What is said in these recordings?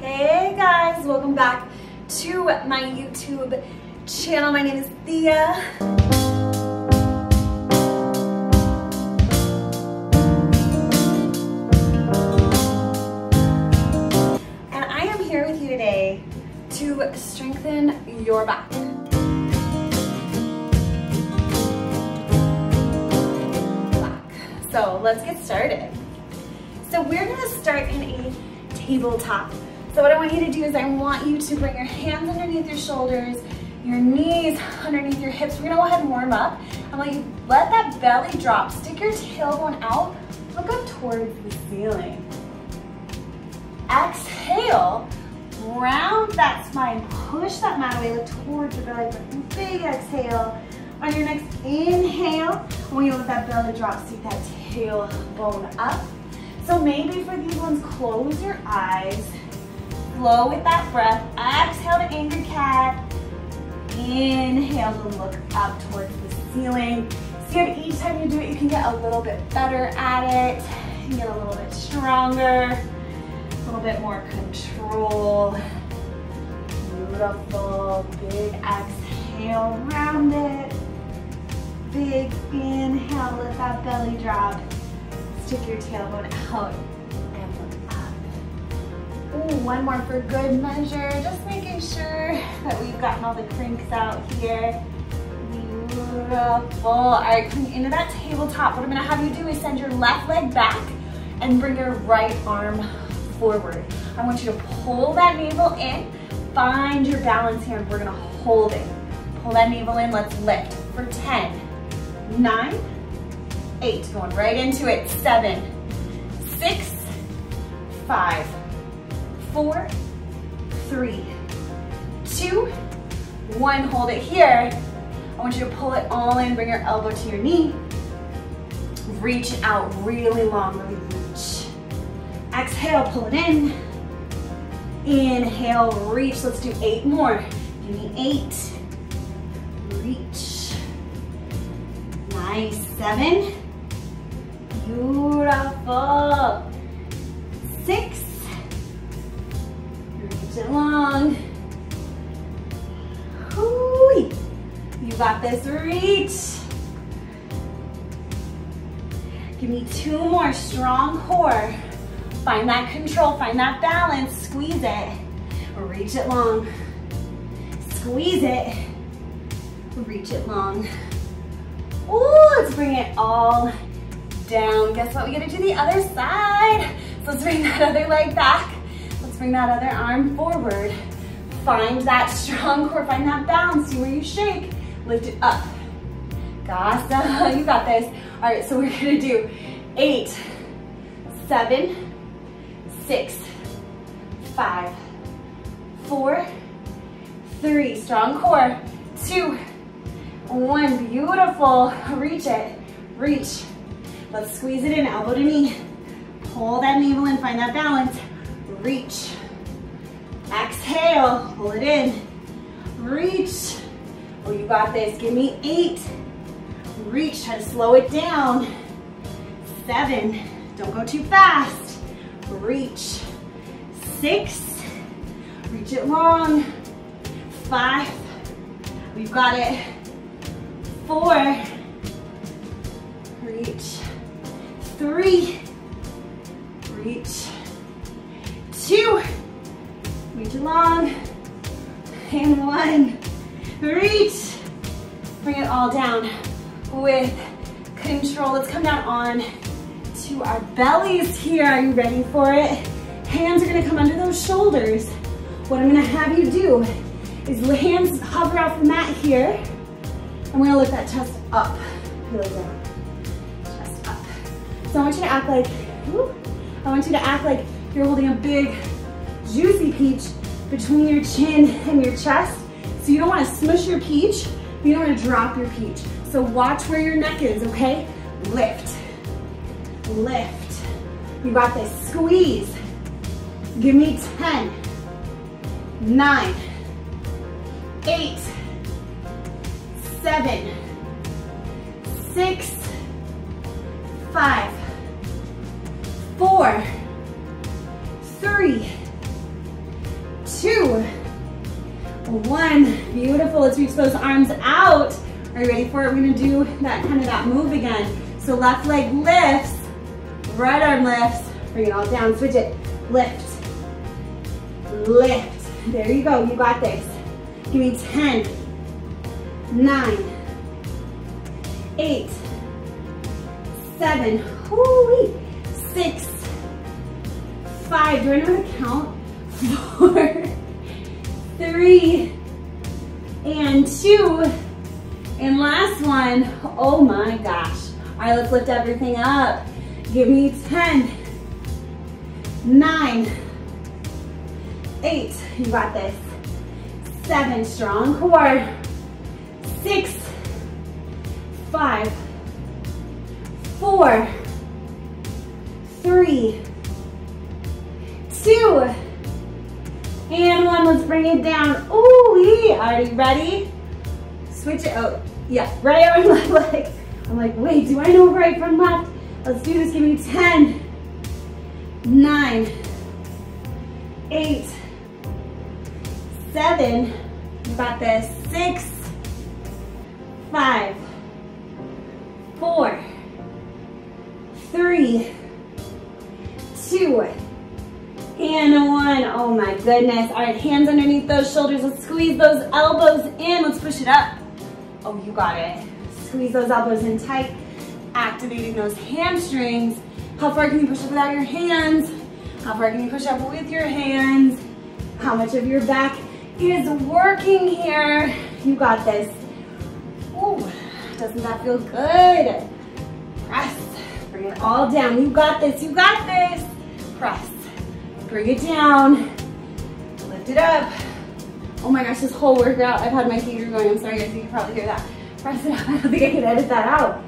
Hey guys, welcome back to my YouTube channel. My name is Thea. And I am here with you today to strengthen your back. So let's get started. So we're gonna start in a tabletop. So what I want you to do is I want you to bring your hands underneath your shoulders, your knees underneath your hips. We're gonna go ahead and warm up. I want you to let that belly drop. Stick your tailbone out. Look up towards the ceiling. Exhale, round that spine. Push that mat away, look towards the belly button. Big exhale. On your next inhale, when you let that belly drop, stick that tailbone up. So maybe for these ones, close your eyes. Flow with that breath. Exhale to angry cat. Inhale to look up towards the ceiling. See how each time you do it, you can get a little bit better at it. You get a little bit stronger, a little bit more control. Beautiful. Big exhale, round it. Big inhale, let that belly drop. Stick your tailbone out and look up. Ooh, one more for good measure. Just making sure that we've gotten all the crinks out here. Beautiful. All right, coming into that tabletop, what I'm gonna have you do is send your left leg back and bring your right arm forward. I want you to pull that navel in. Find your balance here, and we're gonna hold it. Pull that navel in, let's lift for 10, 9, 8, going right into it, 7, 6, 5, 4, 3, 2, 1, hold it here. I want you to pull it all in, bring your elbow to your knee, reach it out really long, really reach. Exhale, pull it in, inhale, reach, let's do 8 more, give me 8, reach, nice, 7, beautiful, 6, reach it long, hoo-wee. You got this, reach, give me 2 more, strong core, find that control, find that balance, squeeze it, reach it long, squeeze it, reach it long. Ooh, let's bring it all down. Guess what? We gotta do the other side. So let's bring that other leg back. Let's bring that other arm forward. Find that strong core, find that balance. See where you shake. Lift it up. Gossa, you got this. All right, so we're gonna do 8, 7, 6, 5, 4, 3. Strong core, 2, 1, beautiful, reach it, reach. Let's squeeze it in, elbow to knee. Pull that navel in, find that balance, reach. Exhale, pull it in, reach. Oh, you got this, give me 8. Reach, try to slow it down. 7, don't go too fast. Reach, 6, reach it long. 5, we've got it. 4, reach. 3, reach. 2, reach long. And 1, reach. Bring it all down with control. Let's come down on to our bellies here. Are you ready for it? Hands are gonna come under those shoulders. What I'm gonna have you do is hands hover off the mat here. I'm gonna lift that chest up, really down, chest up. So I want you to act like, whoop, I want you to act like you're holding a big, juicy peach between your chin and your chest. So you don't wanna smush your peach, but you don't wanna drop your peach. So watch where your neck is, okay? Lift, lift. You got this, squeeze. Give me 10, 9, 8, 7, 6, 5, 4, 3, One, beautiful. Let's reach those arms out. Are you ready for it? We're gonna do that kind of that move again. So left leg lifts, right arm lifts. Bring it all down, switch it. Lift, lift. There you go, you got this. Give me 10, 9, 8, 7, 6, 5, do I know how to count? 4, 3, and 2, and last one. Oh my gosh. All right, let's lift everything up. Give me 10, 9, 8, you got this. 7, strong core. 6, 5, 4, 3, 2, and 1. Let's bring it down. Ooh, are you ready? Switch it out. Yeah, right arm, left leg. I'm like, wait, do I know right from left? Let's do this. Give me 10, 9, 8, 7, you got this. 6, 5, 4, 3, 2, and 1. Oh my goodness. All right, hands underneath those shoulders. Let's squeeze those elbows in. Let's push it up. Oh, you got it. Squeeze those elbows in tight, activating those hamstrings. How far can you push up without your hands? How far can you push up with your hands? How much of your back is working here? You got this. Ooh, doesn't that feel good? Press, bring it all down. You got this, you got this. Press, bring it down, lift it up. Oh my gosh, this whole workout, I've had my finger going. I'm sorry guys, you can probably hear that. Press it up, I don't think I can edit that out.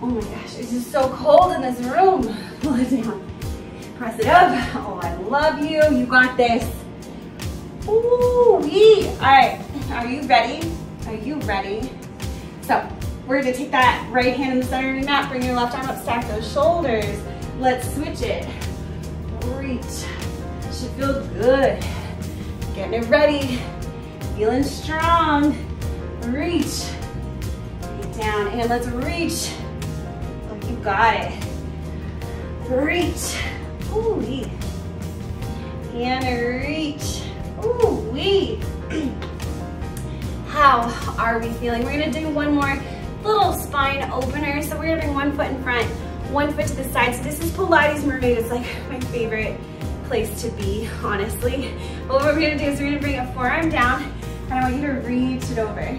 Oh my gosh, it's just so cold in this room. Pull it down, press it up. Oh, I love you, you got this. Ooh-wee. All right, are you ready? Are you ready? So, we're gonna take that right hand in the center of your mat, bring your left arm up, stack those shoulders. Let's switch it, reach. Should feel good. Getting it ready, feeling strong. Reach, get down, and let's reach. Oh, you got it. Reach, ooh-wee. And reach, ooh-wee. How are we feeling? We're gonna do one more little spine opener. So we're gonna bring one foot in front, one foot to the side. So this is Pilates Mermaid. It's like my favorite place to be, honestly. But what we're gonna do is we're gonna bring a forearm down, and I want you to reach it over.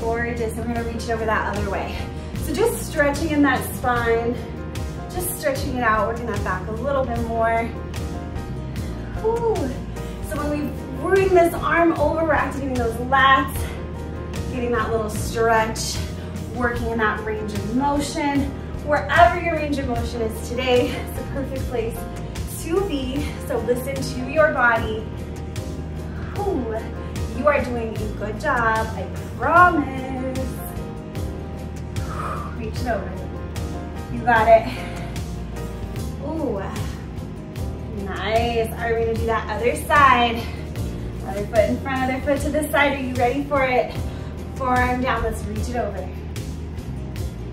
Gorgeous, and we're gonna reach it over that other way. So just stretching in that spine, just stretching it out, working that back a little bit more. Ooh. So when we bring this arm over, we're activating those lats, getting that little stretch, working in that range of motion. Wherever your range of motion is today, it's the perfect place to be, so listen to your body. Ooh, you are doing a good job, I promise. Reach it over. You got it. Ooh, nice. All right, we're gonna do that other side. Other foot in front, other foot to the side. Are you ready for it? Forearm down, let's reach it over.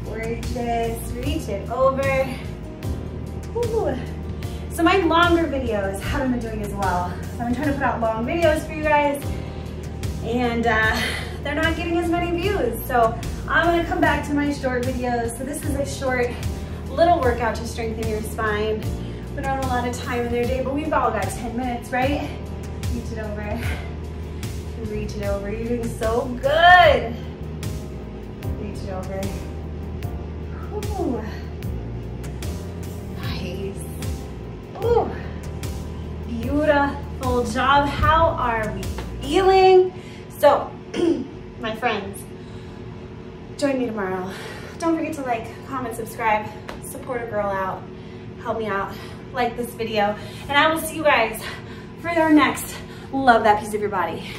Gorgeous, reach it over. Ooh. So my longer videos, how I've been doing as well. So I'm trying to put out long videos for you guys, and they're not getting as many views. So I'm gonna come back to my short videos. So this is a short little workout to strengthen your spine. We don't have a lot of time in their day, but we've all got 10 minutes, right? Reach it over, reach it over. You're doing so good. Reach it over. Ooh. Nice. Ooh, beautiful job. How are we feeling? So, my friends, join me tomorrow. Don't forget to like, comment, subscribe, support a girl out, help me out, like this video, and I will see you guys for our next Love That Piece of Your Body.